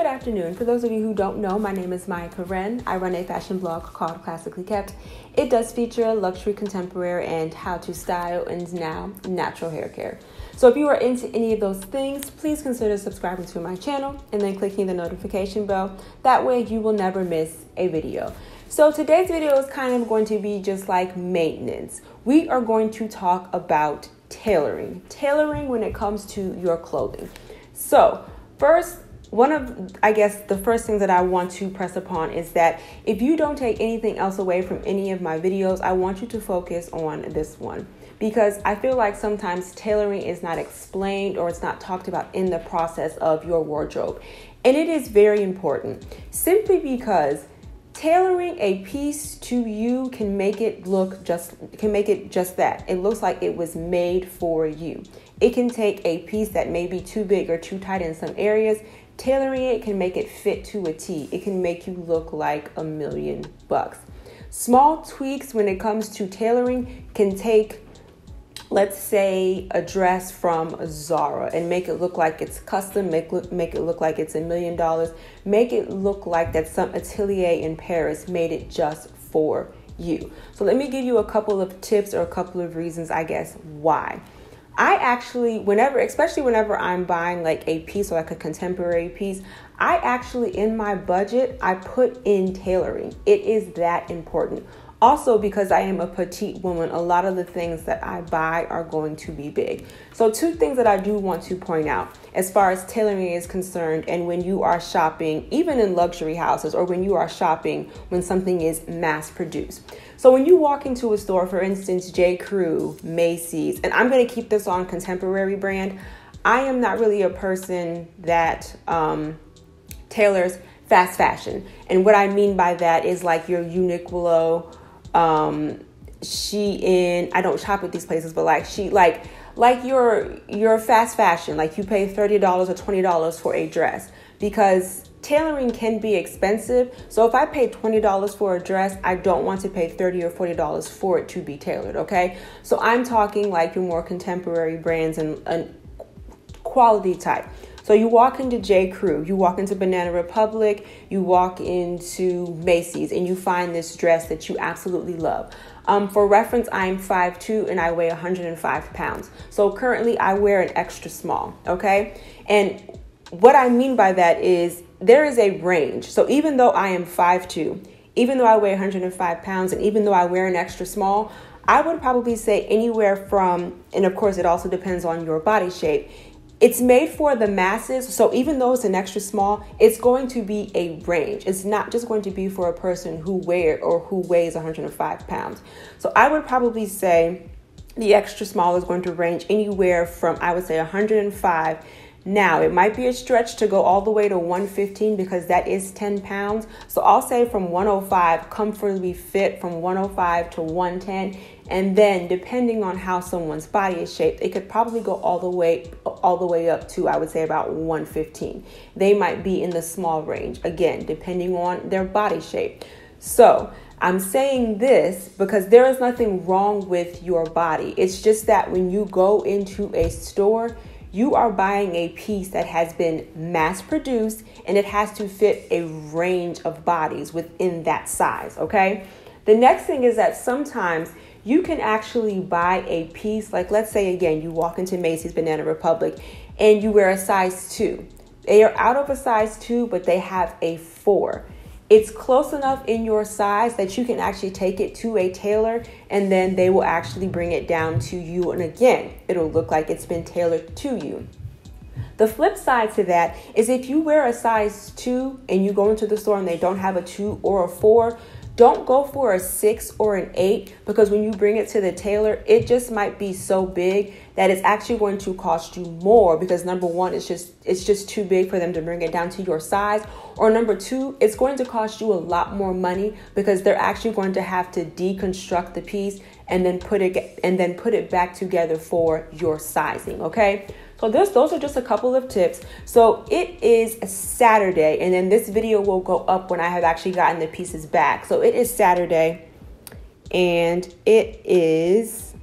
Good afternoon. For those of you who don't know, my name is Maya Karen. I run a fashion blog called Classically Kept. It does feature luxury, contemporary, and how to style and now natural hair care. So if you are into any of those things, please consider subscribing to my channel and then clicking the notification bell. That way you will never miss a video. So today's video is kind of going to be just like maintenance. We are going to talk about tailoring. Tailoring when it comes to your clothing. So first, one of, I guess, the first things that I want to press upon is that if you don't take anything else away from any of my videos, I want you to focus on this one, because I feel like sometimes tailoring is not explained or it's not talked about in the process of your wardrobe. And it is very important, simply because tailoring a piece to you can make it look just that. It looks like it was made for you. It can take a piece that may be too big or too tight in some areas. Tailoring it can make it fit to a T. It can make you look like $1,000,000. Small tweaks when it comes to tailoring can take, let's say, a dress from Zara and make it look like it's custom, make it look like it's $1,000,000, make it look like that some atelier in Paris made it just for you. So let me give you a couple of tips or a couple of reasons, I guess, why. I actually, especially whenever I'm buying like a piece or like a contemporary piece, I actually, in my budget, I put in tailoring. It is that important. Also, because I am a petite woman, a lot of the things that I buy are going to be big. So two things that I do want to point out as far as tailoring is concerned, and when you are shopping, even in luxury houses, or when you are shopping when something is mass produced. So when you walk into a store, for instance, J.Crew, Macy's, and I'm going to keep this on contemporary brand. I am not really a person that tailors fast fashion. And what I mean by that is like your Uniqlo, She In. I don't shop at these places, but like your fast fashion, like you pay $30 or $20 for a dress, because tailoring can be expensive. So if I pay $20 for a dress, I don't want to pay $30 or $40 for it to be tailored, okay? So I'm talking like your more contemporary brands and quality type. So you walk into J.Crew, you walk into Banana Republic, you walk into Macy's, and you find this dress that you absolutely love. For reference, I'm 5'2" and I weigh 105 pounds. So currently I wear an extra small, okay? And what I mean by that is there is a range. So even though I am 5'2", even though I weigh 105 pounds, and even though I wear an extra small, I would probably say anywhere from, and of course it also depends on your body shape, it's made for the masses. So even though it's an extra small, it's going to be a range. It's not just going to be for a person who weighs 105 pounds. So I would probably say the extra small is going to range anywhere from, I would say, 105. Now, it might be a stretch to go all the way to 115, because that is 10 pounds. So I'll say from 105, comfortably fit from 105 to 110. And then depending on how someone's body is shaped, it could probably go all the way up to, I would say, about 115. They might be in the small range, again, depending on their body shape. So I'm saying this because there is nothing wrong with your body. It's just that when you go into a store, you are buying a piece that has been mass produced and it has to fit a range of bodies within that size, okay? The next thing is that sometimes you can actually buy a piece, like let's say again, you walk into Macy's, Banana Republic, and you wear a size 2. They are out of a size 2, but they have a 4. It's close enough in your size that you can actually take it to a tailor and then they will actually bring it down to you. And again, it'll look like it's been tailored to you. The flip side to that is if you wear a size 2 and you go into the store and they don't have a 2 or a 4, don't go for a 6 or an 8, because when you bring it to the tailor, it just might be so big that it's actually going to cost you more, because number one, it's just too big for them to bring it down to your size, or number two, it's going to cost you a lot more money because they're actually going to have to deconstruct the piece and then put it back together for your sizing, okay? So those are just a couple of tips. So it is a Saturday, and then this video will go up when I have actually gotten the pieces back. So it is Saturday, and it is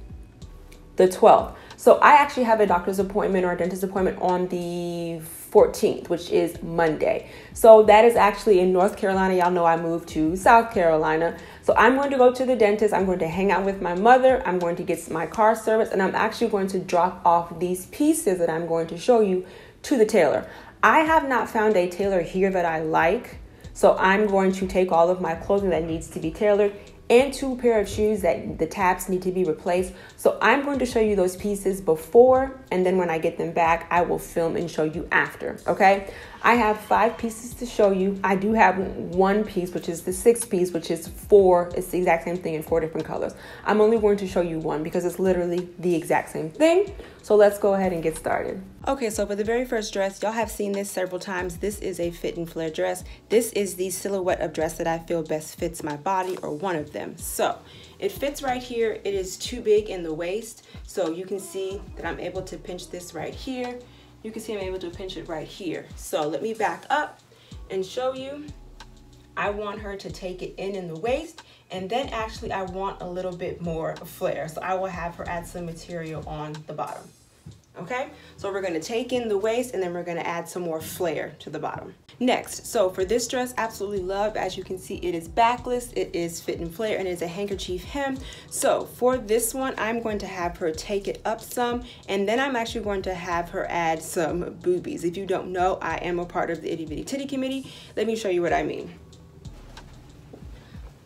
the 12th. So I actually have a doctor's appointment or a dentist appointment on the 14th, which is Monday. So that is actually in North Carolina. Y'all know I moved to South Carolina. So I'm going to go to the dentist. I'm going to hang out with my mother. I'm going to get my car serviced, and I'm actually going to drop off these pieces that I'm going to show you to the tailor. I have not found a tailor here that I like. So I'm going to take all of my clothing that needs to be tailored and 2 pair of shoes that the tabs need to be replaced. So I'm going to show you those pieces before, and then when I get them back, I will film and show you after, okay? I have 5 pieces to show you. I do have 1 piece, which is the 6th piece, which is 4. It's the exact same thing in 4 different colors. I'm only going to show you 1 because it's literally the exact same thing. So let's go ahead and get started. Okay, so for the very first dress, y'all have seen this several times. This is a fit and flare dress. This is the silhouette of dress that I feel best fits my body, or one of them. So it fits right here. It is too big in the waist. So you can see that I'm able to pinch this right here. You can see I'm able to pinch it right here. So let me back up and show you. I want her to take it in the waist, and then actually I want a little bit more flare. So I will have her add some material on the bottom. Okay, so we're gonna take in the waist, and then we're gonna add some more flare to the bottom. Next, so for this dress, absolutely love. As you can see, it is backless, it is fit and flare, and it's a handkerchief hem. So for this one, I'm going to have her take it up some, and then I'm actually going to have her add some boobies. If you don't know, I am a part of the Itty Bitty Titty Committee. Let me show you what I mean,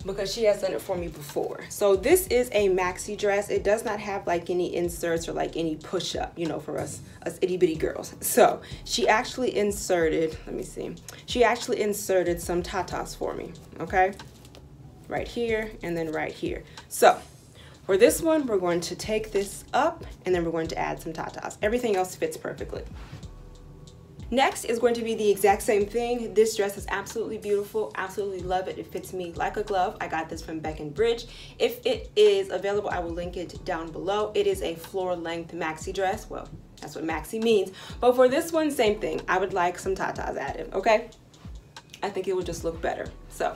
because she has done it for me before. So this is a maxi dress. It does not have like any inserts or like any push up, you know, for us itty bitty girls. So she actually inserted, let me see. She actually inserted some tatas for me, okay? Right here and then right here. So for this one, we're going to take this up, and then we're going to add some tatas. Everything else fits perfectly. Next is going to be the exact same thing. This dress is absolutely beautiful, absolutely love it. It fits me like a glove. I got this from Bec and Bridge. If it is available, I will link it down below. It is a floor length maxi dress. Well, that's what maxi means. But for this one, same thing. I would like some tatas added, okay? I think it would just look better. So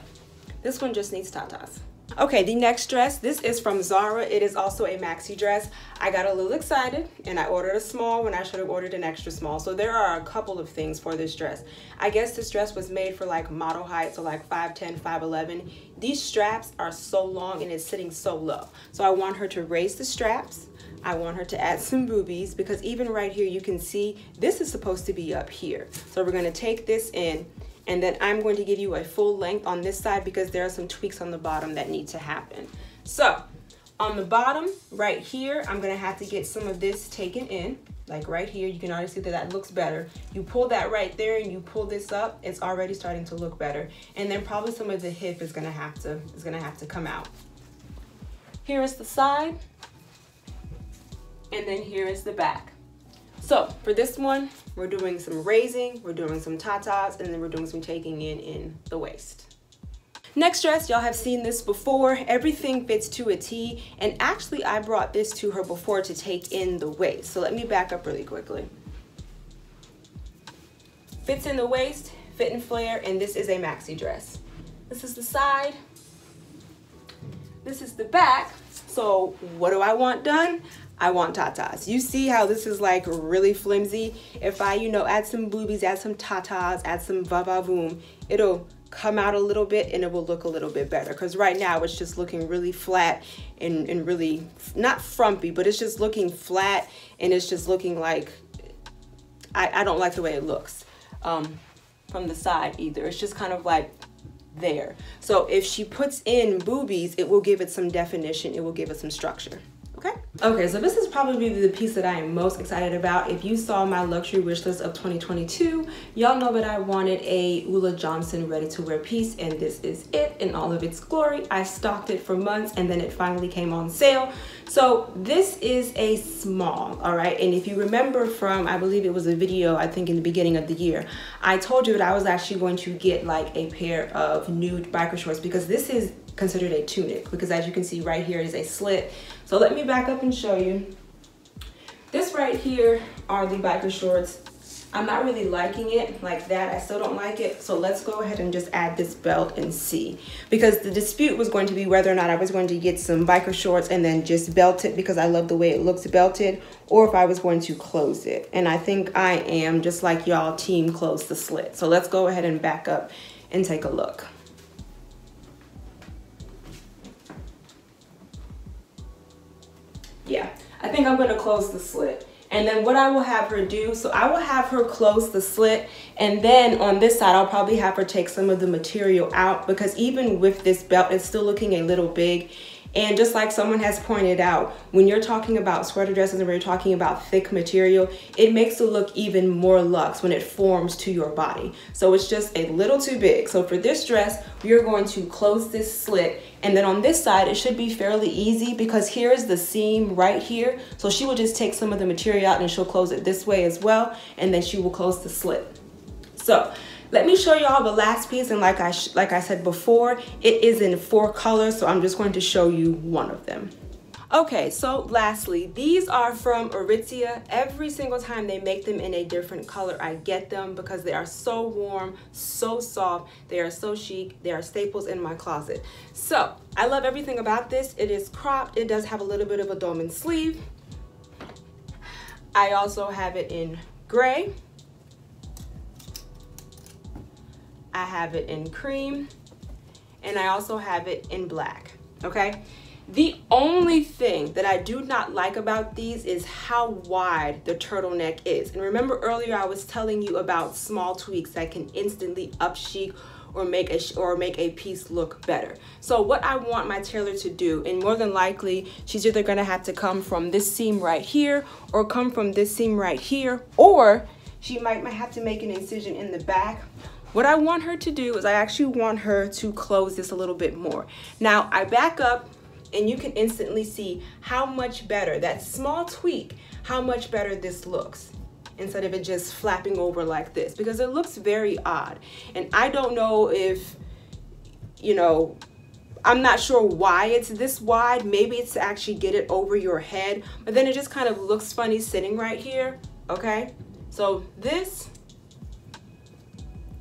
this one just needs tatas. Okay, the next dress, this is from Zara. It is also a maxi dress. I got a little excited and I ordered a small when I should have ordered an extra small. So there are a couple of things for this dress. I guess this dress was made for like model height, so like 5'10", 5'11". These straps are so long and it's sitting so low. So I want her to raise the straps. I want her to add some boobies, because even right here, you can see this is supposed to be up here. So we're gonna take this in, and then I'm going to give you a full length on this side because there are some tweaks on the bottom that need to happen. So on the bottom right here, I'm gonna have to get some of this taken in, like right here. You can already see that that looks better. You pull that right there and you pull this up, it's already starting to look better. And then probably some of the hip is gonna have to come out. Here is the side, and then here is the back. So for this one, we're doing some raising, we're doing some tatas, and then we're doing some taking in the waist. Next dress, y'all have seen this before. Everything fits to a T, and actually I brought this to her before to take in the waist. So let me back up really quickly. Fits in the waist, fit and flare, and this is a maxi dress. This is the side, this is the back. So what do I want done? I want tatas. You see how this is like really flimsy? If I, you know, add some boobies, add some tatas, add some va-va-voom, it'll come out a little bit and it will look a little bit better. Because right now it's just looking really flat and really, not frumpy, but it's just looking flat and it's just looking like, I don't like the way it looks from the side either. It's just kind of like there. So if she puts in boobies, it will give it some definition. It will give it some structure. Okay, so this is probably the piece that I am most excited about. If you saw my luxury wish list of 2022, y'all know that I wanted a Ulla Johnson ready-to-wear piece, and this is it in all of its glory. I stocked it for months, and then it finally came on sale. So this is a small, all right? And if you remember from, I believe it was a video, I think in the beginning of the year, I told you that I was actually going to get like a pair of nude biker shorts because this is considered a tunic, because as you can see right here is a slit. So let me back up and show you. This right here are the biker shorts. I'm not really liking it like that. I still don't like it. So let's go ahead and just add this belt and see. Because the dispute was going to be whether or not I was going to get some biker shorts and then just belt it because I love the way it looks belted, or if I was going to close it. And I think I am, just like y'all, team close the slit. So let's go ahead and back up and take a look. Yeah, I think I'm gonna close the slit. And then what I will have her do, so I will have her close the slit, and then on this side, I'll probably have her take some of the material out, because even with this belt, it's still looking a little big. And just like someone has pointed out, when you're talking about sweater dresses and when you're talking about thick material, it makes it look even more luxe when it forms to your body. So it's just a little too big. So for this dress, we're going to close this slit. And then on this side, it should be fairly easy because here is the seam right here. So she will just take some of the material out and she'll close it this way as well. And then she will close the slit. So let me show y'all the last piece, and like I said before, it is in 4 colors, so I'm just going to show you one of them. Okay, so lastly, these are from Aritzia. Every single time they make them in a different color, I get them because they are so warm, so soft, they are so chic, they are staples in my closet. So, I love everything about this. It is cropped, it does have a little bit of a dolman sleeve. I also have it in gray. I have it in cream, and I also have it in black, okay? The only thing that I do not like about these is how wide the turtleneck is. And remember earlier I was telling you about small tweaks that can instantly up chic or make a piece look better. So what I want my tailor to do, and more than likely, she's either gonna have to come from this seam right here, or come from this seam right here, or she might have to make an incision in the back. What I want her to do is I actually want her to close this a little bit more. Now I back up and you can instantly see how much better, that small tweak, how much better this looks instead of it just flapping over like this, because it looks very odd. And I don't know if, you know, I'm not sure why it's this wide. Maybe it's to actually get it over your head, but then it just kind of looks funny sitting right here, okay? So this,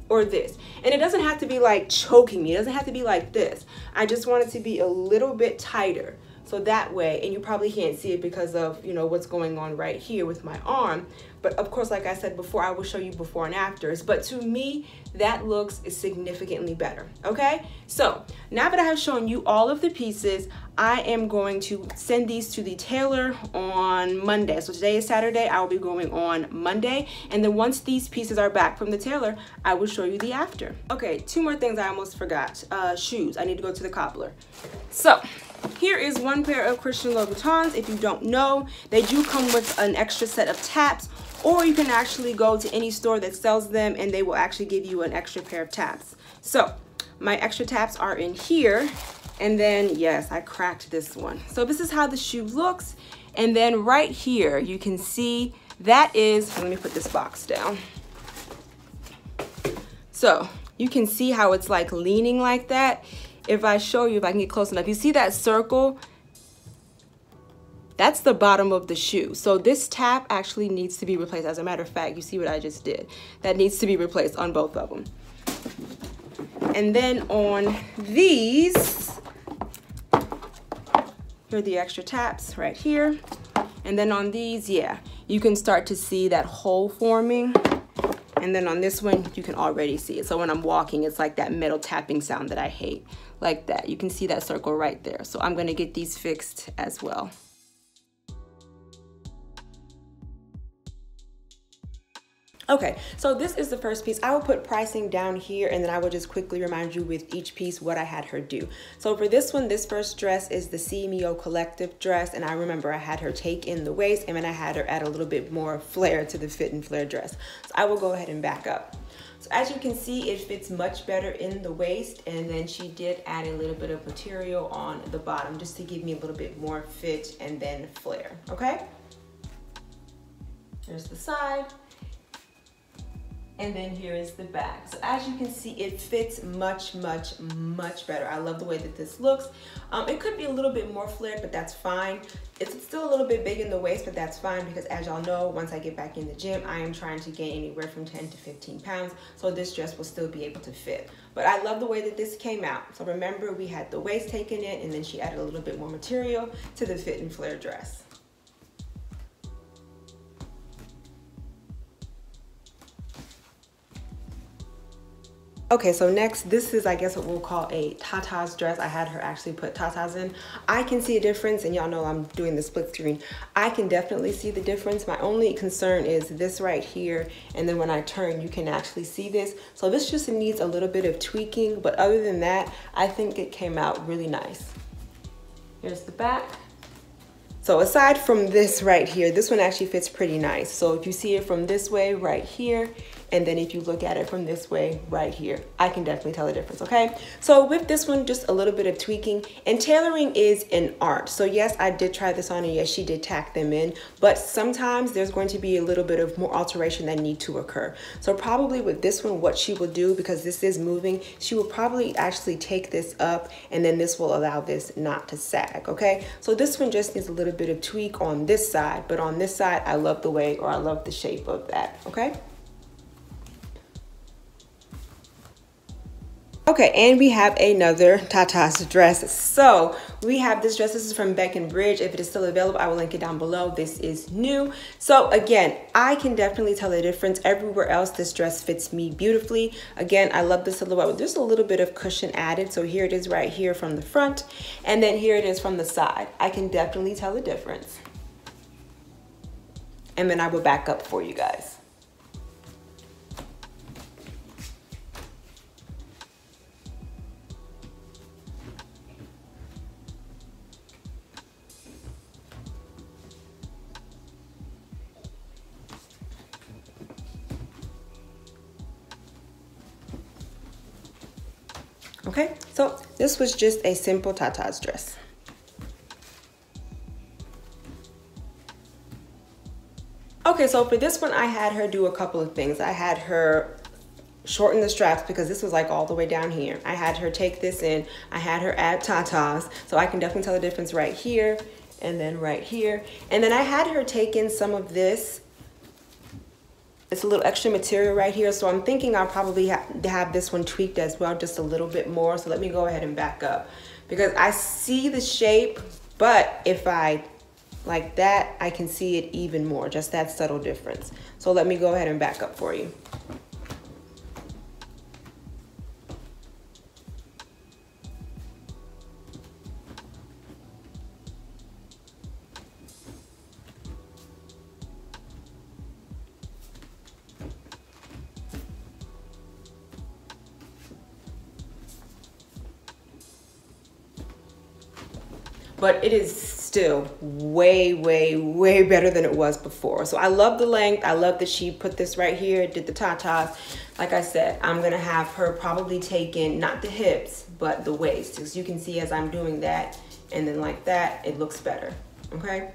or this. And it doesn't have to be like choking me. It doesn't have to be like this. I just want it to be a little bit tighter. So that way, and you probably can't see it because of, you know, what's going on right here with my arm. But of course, like I said before, I will show you before and afters. But to me, that looks significantly better, okay? So now that I have shown you all of the pieces, I am going to send these to the tailor on Monday. So today is Saturday, I will be going on Monday. And then once these pieces are back from the tailor, I will show you the after. Okay, 2 more things I almost forgot. Shoes, I need to go to the cobbler. So, here is one pair of Christian Louboutins. If you don't know, they do come with an extra set of taps, or you can actually go to any store that sells them and they will actually give you an extra pair of taps. So my extra taps are in here, and then yes, I cracked this one. So this is how the shoe looks, and then right here you can see that is, let me put this box down. So you can see how it's like leaning like that. If I show you, if I can get close enough, you see that circle? That's the bottom of the shoe. So this tap actually needs to be replaced. As a matter of fact, you see what I just did? That needs to be replaced on both of them. And then on these, here are the extra taps right here. And then on these, yeah, you can start to see that hole forming. And then on this one, you can already see it. So when I'm walking, it's like that metal tapping sound that I hate, like that. You can see that circle right there. So I'm gonna get these fixed as well. Okay, so this is the first piece. I will put pricing down here, and then I will just quickly remind you with each piece what I had her do. So for this one, this first dress is the CMEO Collective dress, and I remember I had her take in the waist, and then I had her add a little bit more flare to the fit and flare dress. So I will go ahead and back up. So as you can see, it fits much better in the waist, and then she did add a little bit of material on the bottom just to give me a little bit more fit and then flare, okay? There's the side. And then here is the back. So as you can see, it fits much, much, much better. I love the way that this looks. It could be a little bit more flared, but that's fine. It's still a little bit big in the waist, but that's fine because as y'all know, once I get back in the gym, I am trying to gain anywhere from 10 to 15 pounds. So this dress will still be able to fit. But I love the way that this came out. So remember, we had the waist taken in and then she added a little bit more material to the fit and flare dress. Okay, so next, this is, I guess, what we'll call a Tata's dress. I had her actually put Tata's in. I can see a difference, and y'all know I'm doing the split screen. I can definitely see the difference. My only concern is this right here, and then when I turn, you can actually see this. So this just needs a little bit of tweaking, but other than that, I think it came out really nice. Here's the back. So aside from this right here, this one actually fits pretty nice. So if you see it from this way right here, and then if you look at it from this way right here, I can definitely tell the difference, okay? So with this one, just a little bit of tweaking, and tailoring is an art. So yes, I did try this on, and yes, she did tack them in, but sometimes there's going to be a little bit of more alteration that need to occur. So probably with this one, what she will do, because this is moving, she will probably actually take this up, and then this will allow this not to sag, okay? So this one just needs a little bit of tweak on this side, but on this side, I love the way, or I love the shape of that, okay? Okay, and we have another Tata's dress. So we have this dress. This is from Bec and Bridge. If it is still available, I will link it down below. This is new. So again, I can definitely tell the difference. Everywhere else, this dress fits me beautifully. Again, I love the silhouette. There's a little bit of cushion added. So here it is right here from the front, and then here it is from the side. I can definitely tell the difference. And then I will back up for you guys. Okay, so this was just a simple Tata's dress. Okay, so for this one, I had her do a couple of things. I had her shorten the straps because this was like all the way down here. I had her take this in. I had her add Tata's. So I can definitely tell the difference right here and then right here. And then I had her take in some of this. It's a little extra material right here, so I'm thinking I'll probably have this one tweaked as well, just a little bit more. So let me go ahead and back up because I see the shape, but if I like that, I can see it even more, just that subtle difference. So let me go ahead and back up for you. But it is still way, way, way better than it was before. So I love the length. I love that she put this right here, did the tatas. Like I said, I'm gonna have her probably take in, not the hips, but the waist. As you can see, as I'm doing that, and then like that, it looks better, okay?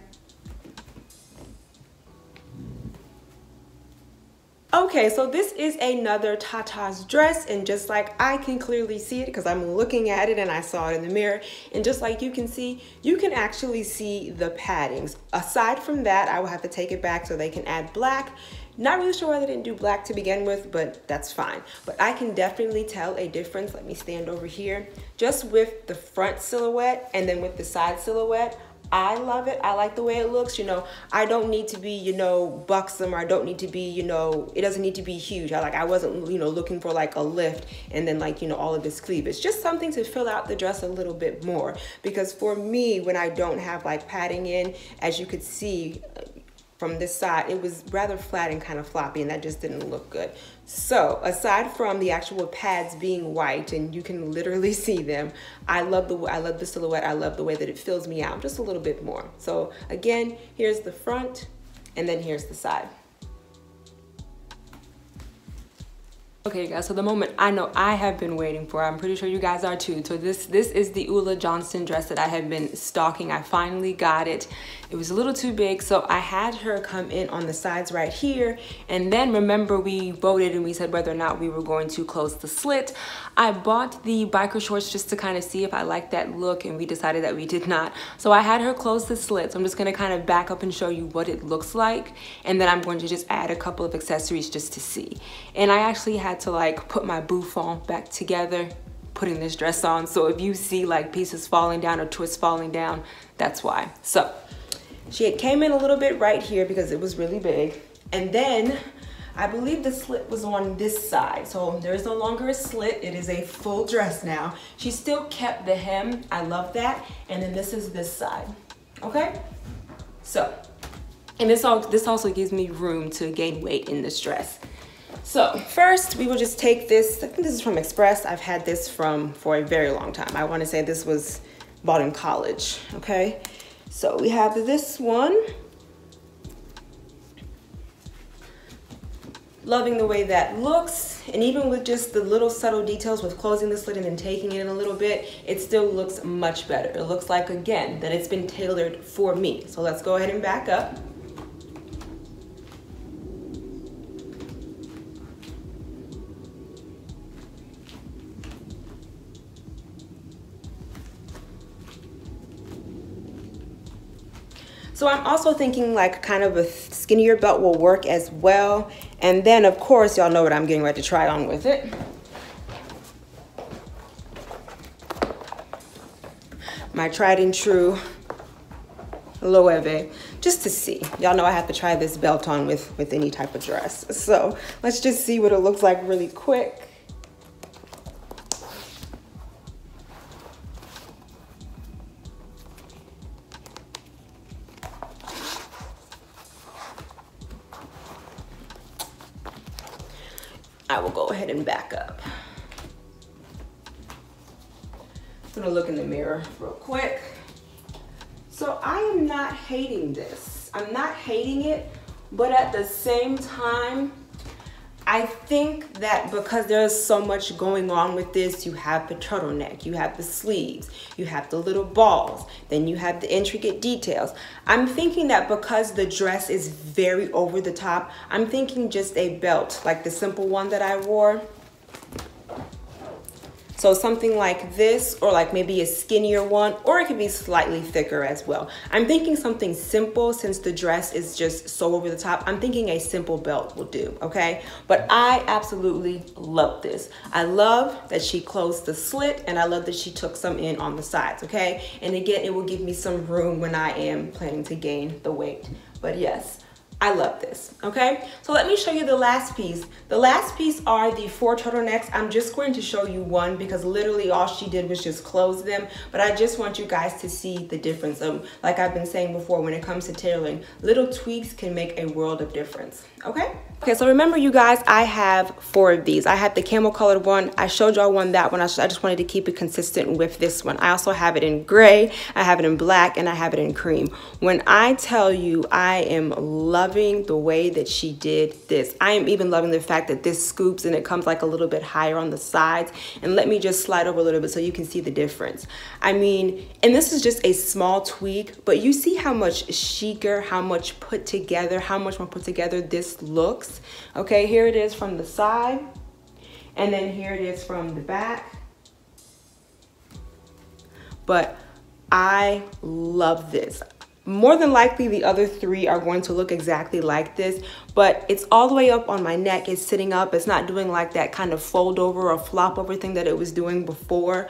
Okay, so this is another Tata's dress, and just like I can clearly see it because I'm looking at it and I saw it in the mirror, and just like you can see, you can actually see the paddings. Aside from that, I will have to take it back so they can add black. Not really sure why they didn't do black to begin with, but that's fine. But I can definitely tell a difference. Let me stand over here. Just with the front silhouette and then with the side silhouette, I love it. I like the way it looks. You know, I don't need to be, you know, buxom, or I don't need to be, you know, it doesn't need to be huge. I wasn't, you know, looking for like a lift and then like, you know, all of this cleavage. Just something to fill out the dress a little bit more, because for me, when I don't have like padding in, as you could see from this side, it was rather flat and kind of floppy, and that just didn't look good. So aside from the actual pads being white, and you can literally see them, I love the silhouette. I love the way that it fills me out just a little bit more. So again, here's the front, and then here's the side. Okay, guys, so the moment I know I have been waiting for, I'm pretty sure you guys are too. So this is the Ulla Johnson dress that I have been stalking. I finally got it. It was a little too big, so I had her come in on the sides right here. And then remember, we voted and we said whether or not we were going to close the slit. I bought the biker shorts just to kind of see if I liked that look, and we decided that we did not. So I had her close the slit. So I'm just gonna kind of back up and show you what it looks like. And then I'm going to just add a couple of accessories just to see. And I actually had to like put my bouffant back together putting this dress on, so if you see like pieces falling down or twists falling down, that's why. So she had came in a little bit right here because it was really big, and then I believe the slit was on this side, so there's no longer a slit. It is a full dress now. She still kept the hem, I love that. And then this is this side, okay? So, and this also gives me room to gain weight in this dress. So first we will just take this, I think this is from Express. I've had this for a very long time. I wanna say this was bought in college, okay? So we have this one. Loving the way that looks, and even with just the little subtle details with closing the slit and then taking it in a little bit, it still looks much better. It looks like, again, that it's been tailored for me. So let's go ahead and back up. So I'm also thinking like kind of a skinnier belt will work as well. And then of course, y'all know what I'm getting ready to try on with it. My tried and true Loewe, just to see. Y'all know I have to try this belt on with any type of dress. So let's just see what it looks like really quick. I will go ahead and back up. I'm gonna look in the mirror real quick. So I am not hating this. I'm not hating it, but at the same time, I think that because there's so much going on with this, you have the turtleneck, you have the sleeves, you have the little balls, then you have the intricate details. I'm thinking that because the dress is very over the top, I'm thinking just a belt, like the simple one that I wore. So something like this, or like maybe a skinnier one, or it could be slightly thicker as well. I'm thinking something simple since the dress is just so over the top. I'm thinking a simple belt will do, okay? But I absolutely love this. I love that she closed the slit, and I love that she took some in on the sides, okay? And again, it will give me some room when I am planning to gain the weight, but yes. I love this, okay? So let me show you the last piece. The last piece are the 4 turtlenecks. I'm just going to show you one because literally all she did was just close them, but I just want you guys to see the difference. Like I've been saying before, when it comes to tailoring, little tweaks can make a world of difference, okay? Okay, so remember you guys, I have 4 of these. I have the camel colored one. I showed y'all that one. I just wanted to keep it consistent with this one. I also have it in gray, I have it in black, and I have it in cream. When I tell you I am loving the way that she did this. I am even loving the fact that this scoops and it comes like a little bit higher on the sides. And let me just slide over a little bit so you can see the difference. I mean, and this is just a small tweak, but you see how much chicer, how much put together, how much more put together this looks. Okay, here it is from the side, and then here it is from the back. But I love this. More than likely, the other 3 are going to look exactly like this, but it's all the way up on my neck. It's sitting up. It's not doing like that kind of fold over or flop over thing that it was doing before.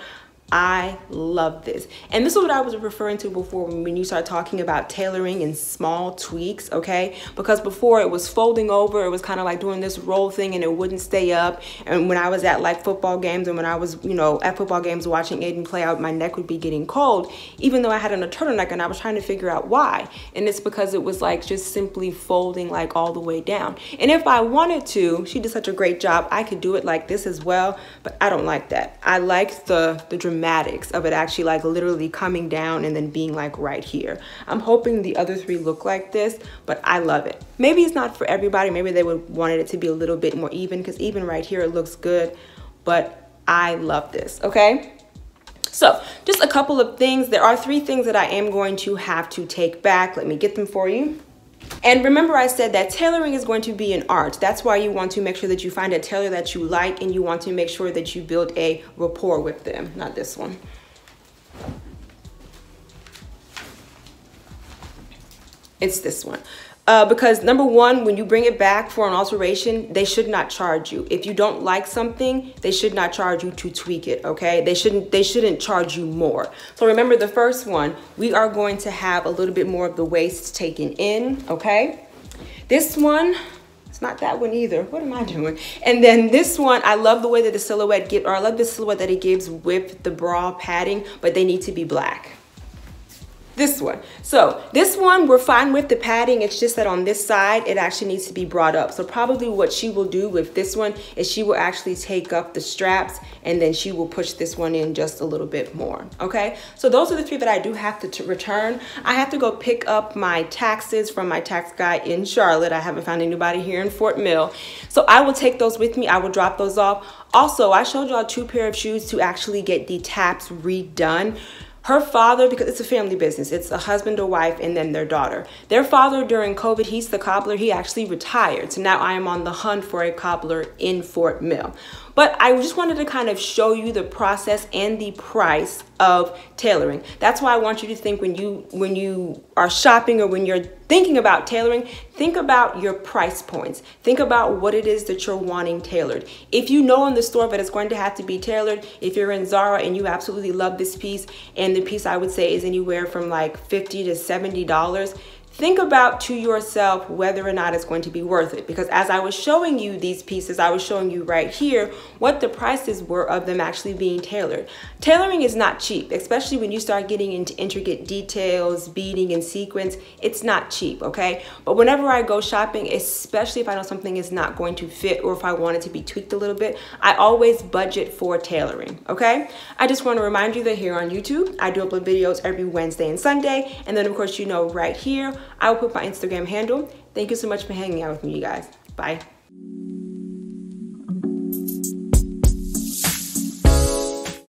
I love this. And this is what I was referring to before when you start talking about tailoring and small tweaks, okay? Because before it was folding over, it was kind of like doing this roll thing and it wouldn't stay up. And when I was at like football games and when I was, you know, at football games watching Aiden play out, my neck would be getting cold, even though I had on a turtleneck, and I was trying to figure out why. And it's because it was like just simply folding like all the way down. And if I wanted to, she did such a great job, I could do it like this as well, but I don't like that. I like the dramatic of it actually like literally coming down and then being like right here. I'm hoping the other 3 look like this, but I love it. Maybe it's not for everybody. Maybe they would wanted it to be a little bit more even, because even right here it looks good, but I love this, okay? So just a couple of things. There are three things that I am going to have to take back. Let me get them for you. And remember, I said that tailoring is going to be an art. That's why you want to make sure that you find a tailor that you like, and you want to make sure that you build a rapport with them. Not this one. It's this one. Because number one, when you bring it back for an alteration, they should not charge you. If you don't like something, they should not charge you to tweak it, okay? They shouldn't charge you more. So remember the first one, we are going to have a little bit more of the waist taken in, okay? This one, it's not that one either. What am I doing? And then this one, I love the way that the silhouette gives, or I love the silhouette that it gives with the bra padding, but they need to be black. This one. So this one, we're fine with the padding. It's just that on this side, it actually needs to be brought up. So probably what she will do with this one is she will actually take up the straps, and then she will push this one in just a little bit more. Okay. So those are the three that I do have to return. I have to go pick up my taxes from my tax guy in Charlotte. I haven't found anybody here in Fort Mill. So I will take those with me. I will drop those off. Also, I showed y'all two pair of shoes to actually get the taps redone. Her father, because it's a family business, it's a husband, a wife, and then their daughter. Their father during COVID, he's the cobbler, he actually retired. So now I am on the hunt for a cobbler in Fort Mill. But I just wanted to kind of show you the process and the price of tailoring. That's why I want you to think when you are shopping or when you're thinking about tailoring, think about your price points. Think about what it is that you're wanting tailored. If you know in the store that it's going to have to be tailored, if you're in Zara and you absolutely love this piece, and the piece I would say is anywhere from like $50 to $70, think about to yourself whether or not it's going to be worth it. Because as I was showing you these pieces, I was showing you right here what the prices were of them actually being tailored. Tailoring is not cheap, especially when you start getting into intricate details, beading and sequins. It's not cheap, okay? But whenever I go shopping, especially if I know something is not going to fit or if I want it to be tweaked a little bit, I always budget for tailoring, okay? I just want to remind you that here on YouTube, I do upload videos every Wednesday and Sunday. And then of course, you know, right here, I will put my Instagram handle. Thank you so much for hanging out with me, you guys. Bye.